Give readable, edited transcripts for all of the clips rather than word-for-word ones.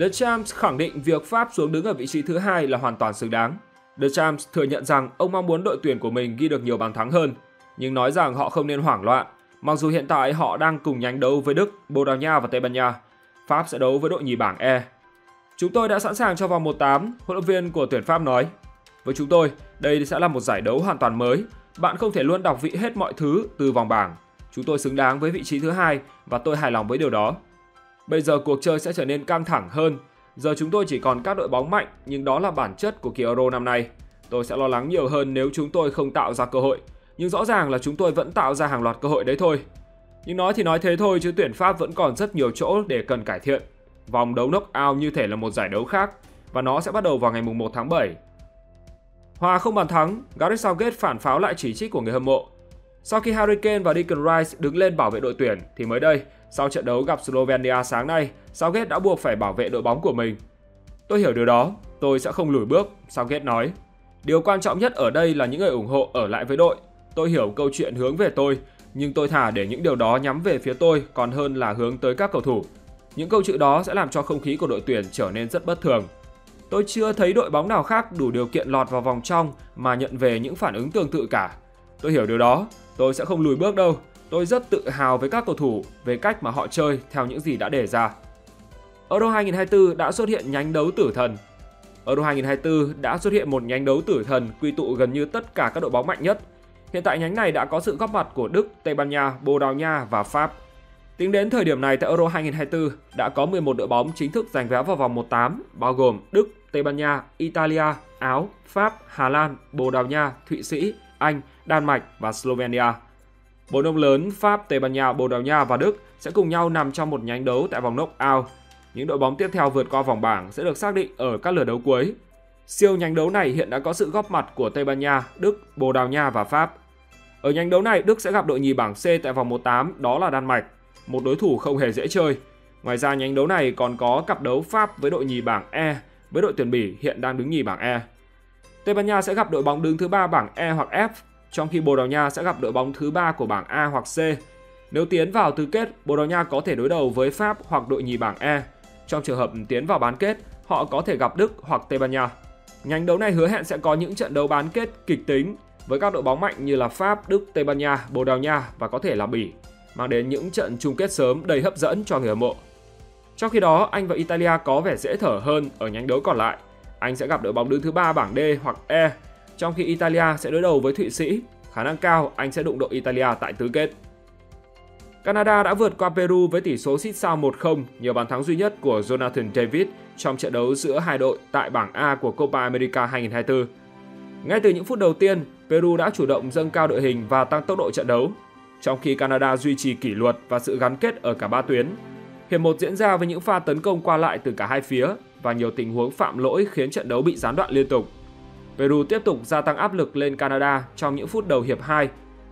Deschamps khẳng định việc Pháp xuống đứng ở vị trí thứ hai là hoàn toàn xứng đáng. Deschamps thừa nhận rằng ông mong muốn đội tuyển của mình ghi được nhiều bàn thắng hơn, nhưng nói rằng họ không nên hoảng loạn, mặc dù hiện tại họ đang cùng nhánh đấu với Đức, Bồ Đào Nha và Tây Ban Nha. Pháp sẽ đấu với đội nhì bảng E. Chúng tôi đã sẵn sàng cho vòng 1/8, huấn luyện viên của tuyển Pháp nói. Với chúng tôi, đây sẽ là một giải đấu hoàn toàn mới. Bạn không thể luôn đọc vị hết mọi thứ từ vòng bảng. Chúng tôi xứng đáng với vị trí thứ hai và tôi hài lòng với điều đó. Bây giờ cuộc chơi sẽ trở nên căng thẳng hơn. Giờ chúng tôi chỉ còn các đội bóng mạnh, nhưng đó là bản chất của kỳ Euro năm nay. Tôi sẽ lo lắng nhiều hơn nếu chúng tôi không tạo ra cơ hội. Nhưng rõ ràng là chúng tôi vẫn tạo ra hàng loạt cơ hội đấy thôi. Nhưng nói thì nói thế thôi chứ tuyển Pháp vẫn còn rất nhiều chỗ để cần cải thiện. Vòng đấu knock-out như thể là một giải đấu khác và nó sẽ bắt đầu vào ngày 1 tháng 7. Hòa không bàn thắng, Gareth Southgate phản pháo lại chỉ trích của người hâm mộ. Sau khi Harry Kane và Deacon Rice đứng lên bảo vệ đội tuyển thì mới đây, sau trận đấu gặp Slovenia sáng nay, Sauget đã buộc phải bảo vệ đội bóng của mình. Tôi hiểu điều đó, tôi sẽ không lùi bước, Sauget nói. Điều quan trọng nhất ở đây là những người ủng hộ ở lại với đội. Tôi hiểu câu chuyện hướng về tôi, nhưng tôi thà để những điều đó nhắm về phía tôi còn hơn là hướng tới các cầu thủ. Những câu chuyện đó sẽ làm cho không khí của đội tuyển trở nên rất bất thường. Tôi chưa thấy đội bóng nào khác đủ điều kiện lọt vào vòng trong mà nhận về những phản ứng tương tự cả. Tôi hiểu điều đó, tôi sẽ không lùi bước đâu. Tôi rất tự hào với các cầu thủ về cách mà họ chơi theo những gì đã đề ra. Euro 2024 đã xuất hiện nhánh đấu tử thần. Euro 2024 đã xuất hiện một nhánh đấu tử thần quy tụ gần như tất cả các đội bóng mạnh nhất. Hiện tại nhánh này đã có sự góp mặt của Đức, Tây Ban Nha, Bồ Đào Nha và Pháp. Tính đến thời điểm này tại Euro 2024 đã có 11 đội bóng chính thức giành vé vào vòng 1/8 bao gồm Đức, Tây Ban Nha, Italia, Áo, Pháp, Hà Lan, Bồ Đào Nha, Thụy Sĩ, Anh, Đan Mạch và Slovenia. Bốn ông lớn Pháp, Tây Ban Nha, Bồ Đào Nha và Đức sẽ cùng nhau nằm trong một nhánh đấu tại vòng knock-out. Những đội bóng tiếp theo vượt qua vòng bảng sẽ được xác định ở các lượt đấu cuối. Siêu nhánh đấu này hiện đã có sự góp mặt của Tây Ban Nha, Đức, Bồ Đào Nha và Pháp. Ở nhánh đấu này, Đức sẽ gặp đội nhì bảng C tại vòng 1/8, đó là Đan Mạch, một đối thủ không hề dễ chơi. Ngoài ra nhánh đấu này còn có cặp đấu Pháp với đội nhì bảng E với đội tuyển Bỉ hiện đang đứng nhì bảng E. Tây Ban Nha sẽ gặp đội bóng đứng thứ 3 bảng E hoặc F, trong khi Bồ Đào Nha sẽ gặp đội bóng thứ 3 của bảng A hoặc C. Nếu tiến vào tứ kết, Bồ Đào Nha có thể đối đầu với Pháp hoặc đội nhì bảng E. Trong trường hợp tiến vào bán kết, họ có thể gặp Đức hoặc Tây Ban Nha. Nhánh đấu này hứa hẹn sẽ có những trận đấu bán kết kịch tính với các đội bóng mạnh như là Pháp, Đức, Tây Ban Nha, Bồ Đào Nha và có thể là Bỉ, mang đến những trận chung kết sớm đầy hấp dẫn cho người hâm mộ. Trong khi đó, Anh và Italia có vẻ dễ thở hơn ở nhánh đấu còn lại. Anh sẽ gặp đội bóng đứng thứ 3 bảng D hoặc E, trong khi Italia sẽ đối đầu với Thụy Sĩ. Khả năng cao Anh sẽ đụng độ Italia tại tứ kết. Canada đã vượt qua Peru với tỷ số xít sao 1-0 nhờ bàn thắng duy nhất của Jonathan David trong trận đấu giữa hai đội tại bảng A của Copa America 2024. Ngay từ những phút đầu tiên, Peru đã chủ động dâng cao đội hình và tăng tốc độ trận đấu, trong khi Canada duy trì kỷ luật và sự gắn kết ở cả ba tuyến. Hiệp 1 diễn ra với những pha tấn công qua lại từ cả hai phía và nhiều tình huống phạm lỗi khiến trận đấu bị gián đoạn liên tục. Peru tiếp tục gia tăng áp lực lên Canada trong những phút đầu hiệp 2.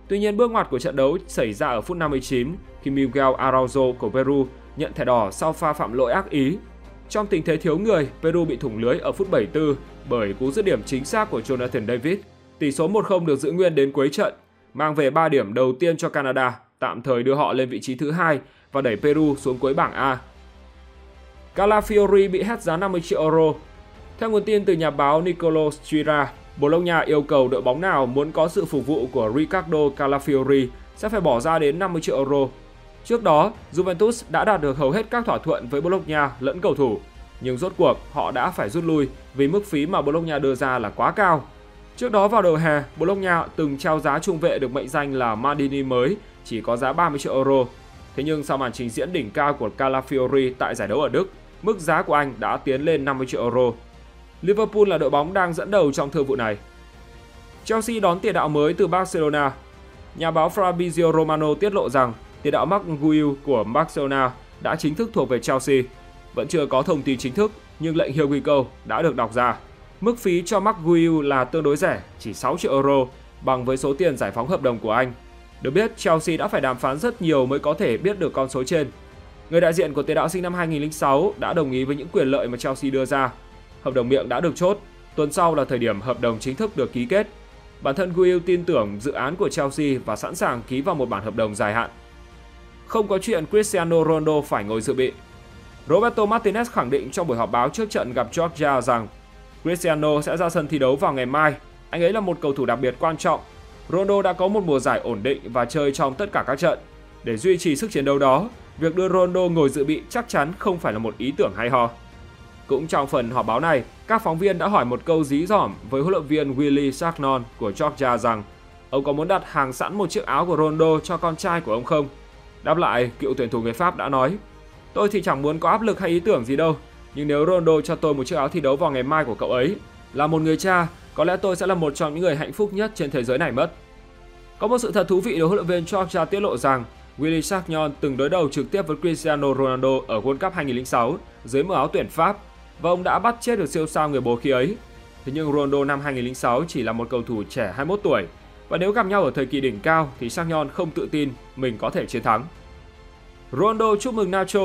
Tuy nhiên, bước ngoặt của trận đấu xảy ra ở phút 59 khi Miguel Araujo của Peru nhận thẻ đỏ sau pha phạm lỗi ác ý. Trong tình thế thiếu người, Peru bị thủng lưới ở phút 74 bởi cú dứt điểm chính xác của Jonathan David. Tỷ số 1-0 được giữ nguyên đến cuối trận, mang về 3 điểm đầu tiên cho Canada, tạm thời đưa họ lên vị trí thứ 2 và đẩy Peru xuống cuối bảng A. Calafiori bị hét giá 50 triệu euro. Theo nguồn tin từ nhà báo Nicolo Stira, Bologna yêu cầu đội bóng nào muốn có sự phục vụ của Riccardo Calafiori sẽ phải bỏ ra đến 50 triệu euro. Trước đó, Juventus đã đạt được hầu hết các thỏa thuận với Bologna lẫn cầu thủ, nhưng rốt cuộc họ đã phải rút lui vì mức phí mà Bologna đưa ra là quá cao. Trước đó vào đầu hè, Bologna từng trao giá trung vệ được mệnh danh là Maldini mới chỉ có giá 30 triệu euro. Thế nhưng sau màn trình diễn đỉnh cao của Calafiori tại giải đấu ở Đức, mức giá của anh đã tiến lên 50 triệu euro. Liverpool là đội bóng đang dẫn đầu trong thương vụ này. Chelsea đón tiền đạo mới từ Barcelona. Nhà báo Fabrizio Romano tiết lộ rằng tiền đạo Marc Guiu của Barcelona đã chính thức thuộc về Chelsea. Vẫn chưa có thông tin chính thức, nhưng lệnh hiêu ghi câu đã được đọc ra. Mức phí cho Marc Guiu là tương đối rẻ, chỉ 6 triệu euro, bằng với số tiền giải phóng hợp đồng của anh. Được biết, Chelsea đã phải đàm phán rất nhiều mới có thể biết được con số trên. Người đại diện của tiền đạo sinh năm 2006 đã đồng ý với những quyền lợi mà Chelsea đưa ra. Hợp đồng miệng đã được chốt, tuần sau là thời điểm hợp đồng chính thức được ký kết. Bản thân Guiu tin tưởng dự án của Chelsea và sẵn sàng ký vào một bản hợp đồng dài hạn. Không có chuyện Cristiano Ronaldo phải ngồi dự bị. Roberto Martinez khẳng định trong buổi họp báo trước trận gặp Georgia rằng Cristiano sẽ ra sân thi đấu vào ngày mai. Anh ấy là một cầu thủ đặc biệt quan trọng. Ronaldo đã có một mùa giải ổn định và chơi trong tất cả các trận. Để duy trì sức chiến đấu đó, việc đưa Ronaldo ngồi dự bị chắc chắn không phải là một ý tưởng hay ho. Cũng trong phần họp báo này, các phóng viên đã hỏi một câu dí dỏm với huấn luyện viên Willy Sagnol của Georgia rằng ông có muốn đặt hàng sẵn một chiếc áo của Ronaldo cho con trai của ông không? Đáp lại, cựu tuyển thủ người Pháp đã nói: "Tôi thì chẳng muốn có áp lực hay ý tưởng gì đâu, nhưng nếu Ronaldo cho tôi một chiếc áo thi đấu vào ngày mai của cậu ấy, là một người cha, có lẽ tôi sẽ là một trong những người hạnh phúc nhất trên thế giới này mất." Có một sự thật thú vị được huấn luyện viên Georgia tiết lộ rằng Willy Sagnol từng đối đầu trực tiếp với Cristiano Ronaldo ở World Cup 2006 dưới màu áo tuyển Pháp và ông đã bắt chết được siêu sao người bố khi ấy. Thế nhưng Ronaldo năm 2006 chỉ là một cầu thủ trẻ 21 tuổi và nếu gặp nhau ở thời kỳ đỉnh cao thì Sagnol không tự tin mình có thể chiến thắng. Ronaldo chúc mừng Nacho.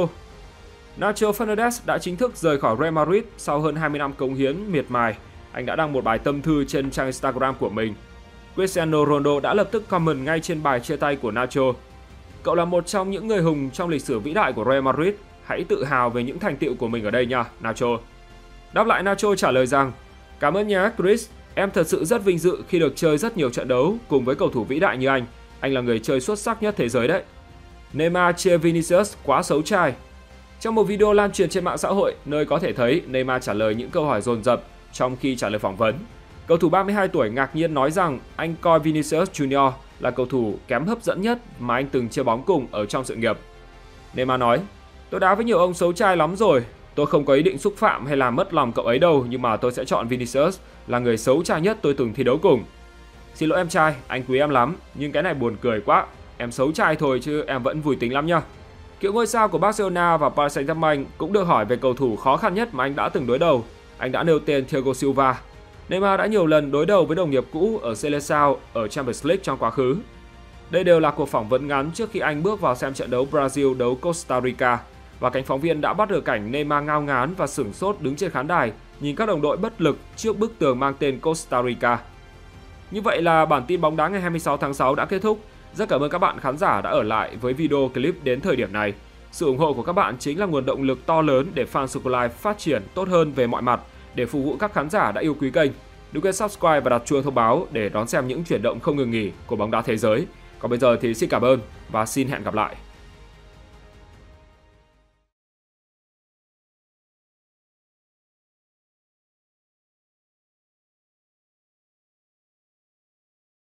Nacho Fernandez đã chính thức rời khỏi Real Madrid sau hơn 20 năm cống hiến miệt mài. Anh đã đăng một bài tâm thư trên trang Instagram của mình. Cristiano Ronaldo đã lập tức comment ngay trên bài chia tay của Nacho: "Cậu là một trong những người hùng trong lịch sử vĩ đại của Real Madrid. Hãy tự hào về những thành tựu của mình ở đây nha, Nacho." Đáp lại, Nacho trả lời rằng: "Cảm ơn nhé, Chris. Em thật sự rất vinh dự khi được chơi rất nhiều trận đấu cùng với cầu thủ vĩ đại như anh. Anh là người chơi xuất sắc nhất thế giới đấy." Neymar chê Vinicius quá xấu trai. Trong một video lan truyền trên mạng xã hội nơi có thể thấy Neymar trả lời những câu hỏi dồn dập trong khi trả lời phỏng vấn, cầu thủ 32 tuổi ngạc nhiên nói rằng anh coi Vinicius Junior là cầu thủ kém hấp dẫn nhất mà anh từng chia bóng cùng ở trong sự nghiệp. Neymar nói: "Tôi đá với nhiều ông xấu trai lắm rồi. Tôi không có ý định xúc phạm hay làm mất lòng cậu ấy đâu, nhưng mà tôi sẽ chọn Vinicius là người xấu trai nhất tôi từng thi đấu cùng. Xin lỗi em trai, anh quý em lắm, nhưng cái này buồn cười quá. Em xấu trai thôi chứ em vẫn vui tính lắm nha." Cựu ngôi sao của Barcelona và Paris Saint-Germain cũng được hỏi về cầu thủ khó khăn nhất mà anh đã từng đối đầu. Anh đã nêu tên Thiago Silva. Neymar đã nhiều lần đối đầu với đồng nghiệp cũ ở Seleção ở Champions League trong quá khứ. Đây đều là cuộc phỏng vấn ngắn trước khi anh bước vào xem trận đấu Brazil đấu Costa Rica và cánh phóng viên đã bắt được cảnh Neymar ngao ngán và sửng sốt đứng trên khán đài nhìn các đồng đội bất lực trước bức tường mang tên Costa Rica. Như vậy là bản tin bóng đá ngày 26 tháng 6 đã kết thúc. Rất cảm ơn các bạn khán giả đã ở lại với video clip đến thời điểm này. Sự ủng hộ của các bạn chính là nguồn động lực to lớn để Fan Socolive phát triển tốt hơn về mọi mặt để phục vụ các khán giả đã yêu quý kênh. Đừng quên subscribe và đặt chuông thông báo để đón xem những chuyển động không ngừng nghỉ của bóng đá thế giới. Còn bây giờ thì xin cảm ơn và xin hẹn gặp lại.